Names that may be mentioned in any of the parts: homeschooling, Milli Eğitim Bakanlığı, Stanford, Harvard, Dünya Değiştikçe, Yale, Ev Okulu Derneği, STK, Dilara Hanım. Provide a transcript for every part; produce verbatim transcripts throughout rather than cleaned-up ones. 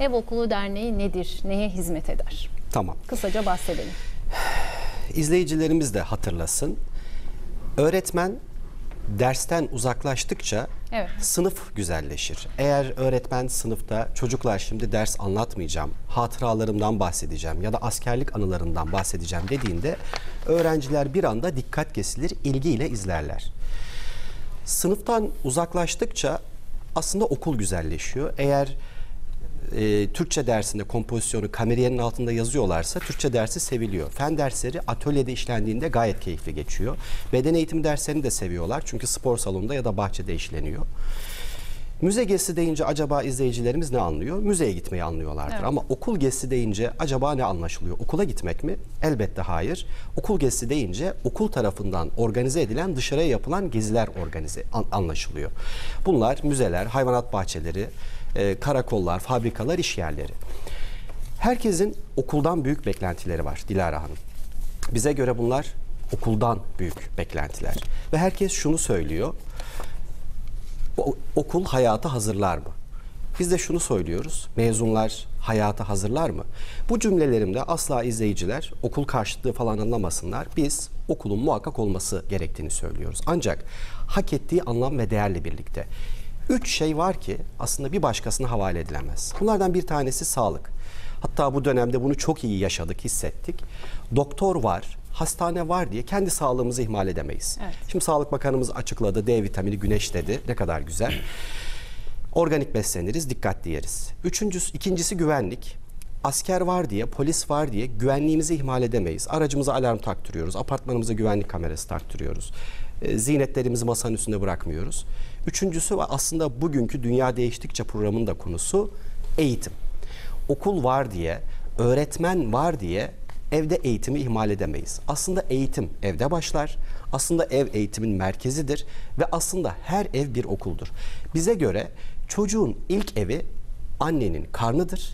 Ev Okulu Derneği nedir, neye hizmet eder? Tamam. Kısaca bahsedelim. İzleyicilerimiz de hatırlasın. Öğretmen dersten uzaklaştıkça evet. sınıf güzelleşir. Eğer öğretmen sınıfta çocuklar şimdi ders anlatmayacağım, hatıralarımdan bahsedeceğim ya da askerlik anılarından bahsedeceğim dediğinde öğrenciler bir anda dikkat kesilir, ilgiyle izlerler. Sınıftan uzaklaştıkça aslında okul güzelleşiyor. Eğer e, Türkçe dersinde kompozisyonu kameriyenin altında yazıyorlarsa Türkçe dersi seviliyor. Fen dersleri atölyede işlendiğinde gayet keyifli geçiyor. Beden eğitimi derslerini de seviyorlar çünkü spor salonunda ya da bahçede işleniyor. Müze gezisi deyince acaba izleyicilerimiz ne anlıyor? Müzeye gitmeyi anlıyorlardır. Evet. Ama okul gezisi deyince acaba ne anlaşılıyor? Okula gitmek mi? Elbette hayır. Okul gezisi deyince okul tarafından organize edilen, dışarıya yapılan geziler organize anlaşılıyor. Bunlar müzeler, hayvanat bahçeleri, karakollar, fabrikalar, iş yerleri. Herkesin okuldan büyük beklentileri var Dilara Hanım. Bize göre bunlar okuldan büyük beklentiler. Ve herkes şunu söylüyor: okul hayata hazırlar mı? Biz de şunu söylüyoruz: mezunlar hayata hazırlar mı? Bu cümlelerimde asla izleyiciler okul karşıtlığı falan anlamasınlar. Biz okulun muhakkak olması gerektiğini söylüyoruz. Ancak hak ettiği anlam ve değerle birlikte. Üç şey var ki aslında bir başkasına havale edilemez. Bunlardan bir tanesi sağlık. Hatta bu dönemde bunu çok iyi yaşadık, hissettik. Doktor var, hastane var diye kendi sağlığımızı ihmal edemeyiz. Evet. Şimdi Sağlık Bakanımız açıkladı, D vitamini güneş dedi. Ne kadar güzel. Organik besleniriz, dikkatli yeriz. Üçüncüsü, ikincisi güvenlik. Asker var diye, polis var diye güvenliğimizi ihmal edemeyiz. Aracımıza alarm taktırıyoruz, apartmanımıza güvenlik kamerası taktırıyoruz. Ziynetlerimizi masanın üstünde bırakmıyoruz. Üçüncüsü ve aslında bugünkü Dünya Değiştikçe programının da konusu eğitim. Okul var diye, öğretmen var diye evde eğitimi ihmal edemeyiz. Aslında eğitim evde başlar. Aslında ev eğitimin merkezidir ve aslında her ev bir okuldur. Bize göre çocuğun ilk evi annenin karnıdır.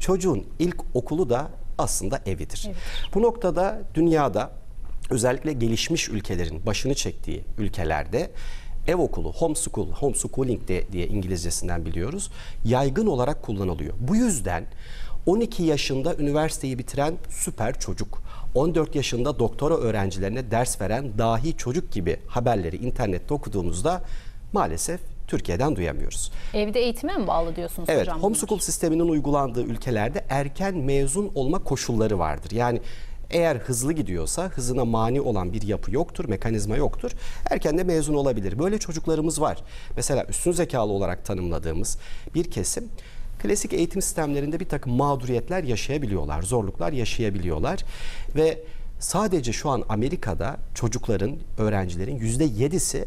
Çocuğun ilk okulu da aslında evidir. Evet. Bu noktada dünyada özellikle gelişmiş ülkelerin başını çektiği ülkelerde ev okulu, homeschool, homeschooling de, diye İngilizcesinden biliyoruz, yaygın olarak kullanılıyor. Bu yüzden on iki yaşında üniversiteyi bitiren süper çocuk, on dört yaşında doktora öğrencilerine ders veren dahi çocuk gibi haberleri internette okuduğumuzda maalesef Türkiye'den duyamıyoruz. Evde eğitime mi bağlı diyorsunuz evet, hocam? Evet, homeschool sisteminin uygulandığı ülkelerde erken mezun olma koşulları vardır. Yani eğer hızlı gidiyorsa hızına mani olan bir yapı yoktur, mekanizma yoktur. Erken de mezun olabilir. Böyle çocuklarımız var. Mesela üstün zekalı olarak tanımladığımız bir kesim klasik eğitim sistemlerinde bir takım mağduriyetler yaşayabiliyorlar, zorluklar yaşayabiliyorlar. Ve sadece şu an Amerika'da çocukların, öğrencilerin yüzde yedisi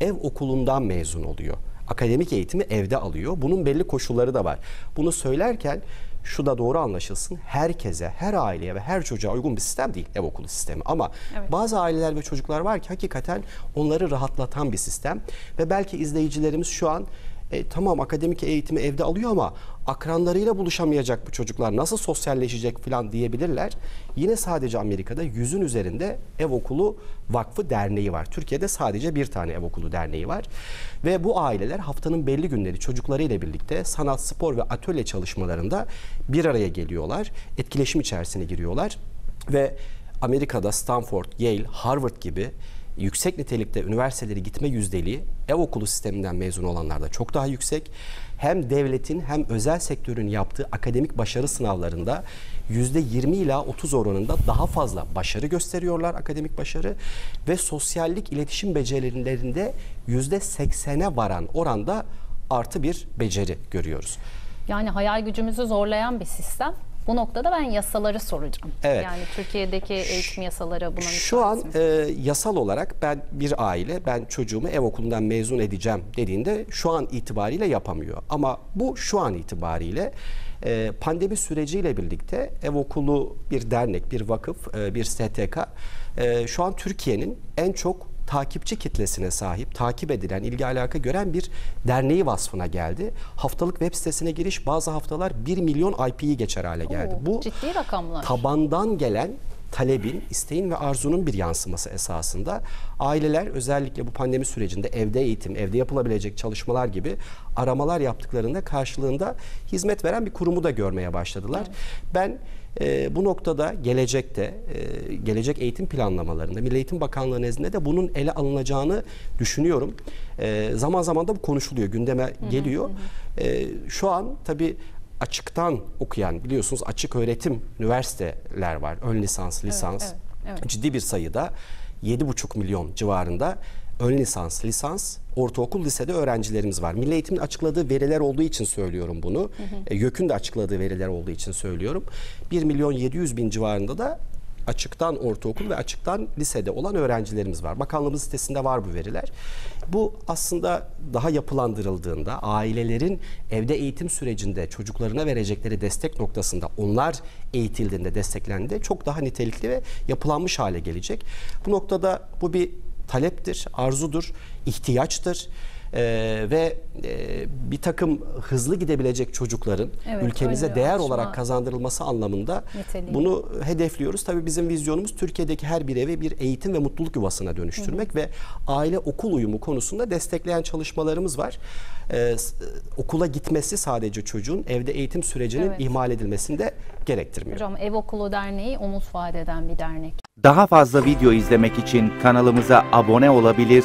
ev okulundan mezun oluyor. Akademik eğitimi evde alıyor. Bunun belli koşulları da var. Bunu söylerken şu da doğru anlaşılsın: herkese, her aileye ve her çocuğa uygun bir sistem değil ev okulu sistemi. Ama evet, bazı aileler ve çocuklar var ki hakikaten onları rahatlatan bir sistem. Ve belki izleyicilerimiz şu an e, tamam akademik eğitimi evde alıyor ama akranlarıyla buluşamayacak bu çocuklar, nasıl sosyalleşecek falan diyebilirler. Yine sadece Amerika'da yüzün üzerinde ev okulu vakfı derneği var. Türkiye'de sadece bir tane ev okulu derneği var. Ve bu aileler haftanın belli günleri çocuklarıyla birlikte sanat, spor ve atölye çalışmalarında bir araya geliyorlar. Etkileşim içerisine giriyorlar. Ve Amerika'da Stanford, Yale, Harvard gibi yüksek nitelikte üniversitelere gitme yüzdeliği ev okulu sisteminden mezun olanlarda çok daha yüksek. Hem devletin hem özel sektörün yaptığı akademik başarı sınavlarında yüzde yirmi ila otuz oranında daha fazla başarı gösteriyorlar, akademik başarı. Ve sosyallik, iletişim becerilerinde yüzde seksene varan oranda artı bir beceri görüyoruz. Yani hayal gücümüzü zorlayan bir sistem. Bu noktada ben yasaları soracağım. Evet. Yani Türkiye'deki eğitim yasaları buna... Şu an e, yasal olarak ben bir aile, ben çocuğumu ev okulundan mezun edeceğim dediğinde şu an itibariyle yapamıyor. Ama bu şu an itibariyle e, pandemi süreciyle birlikte ev okulu bir dernek, bir vakıf, e, bir S T K e, şu an Türkiye'nin en çok takipçi kitlesine sahip, takip edilen, ilgi alaka gören bir derneği vasfına geldi. Haftalık web sitesine giriş bazı haftalar bir milyon I P'yi geçer hale geldi. Oo, bu ciddi rakamlar. Tabandan gelen talebin, isteğin ve arzunun bir yansıması esasında. Aileler özellikle bu pandemi sürecinde evde eğitim, evde yapılabilecek çalışmalar gibi aramalar yaptıklarında karşılığında hizmet veren bir kurumu da görmeye başladılar. Evet. Ben e, bu noktada gelecekte, e, gelecek eğitim planlamalarında, Milli Eğitim Bakanlığı nezdinde de bunun ele alınacağını düşünüyorum. E, zaman zaman da bu konuşuluyor, gündeme geliyor. Hı hı hı. E, şu an tabii açıktan okuyan, biliyorsunuz açık öğretim üniversiteler var. Ön lisans, lisans. Evet, evet, evet. Ciddi bir sayıda yedi buçuk milyon civarında ön lisans, lisans, ortaokul, lisede öğrencilerimiz var. Milli Eğitim'in açıkladığı veriler olduğu için söylüyorum bunu. Hı hı. YÖK'ün de açıkladığı veriler olduğu için söylüyorum. bir milyon yedi yüz bin civarında da açıktan ortaokul ve açıktan lisede olan öğrencilerimiz var. Bakanlığımız sitesinde var bu veriler. Bu aslında daha yapılandırıldığında ailelerin evde eğitim sürecinde çocuklarına verecekleri destek noktasında onlar eğitildiğinde, desteklendiğinde çok daha nitelikli ve yapılanmış hale gelecek. Bu noktada bu bir taleptir, arzudur, ihtiyaçtır. Ee, ve e, bir takım hızlı gidebilecek çocukların, evet, ülkemize öyle, değer olarak kazandırılması anlamında niteliği. Bunu hedefliyoruz. Tabii bizim vizyonumuz Türkiye'deki her bir eve bir eğitim ve mutluluk yuvasına dönüştürmek. Hı hı. Ve aile okul uyumu konusunda destekleyen çalışmalarımız var. Ee, okula gitmesi sadece çocuğun evde eğitim sürecinin, evet, ihmal edilmesini de gerektirmiyor. Hocam, Ev Okulu Derneği umut vaat eden bir dernek. Daha fazla video izlemek için kanalımıza abone olabilir,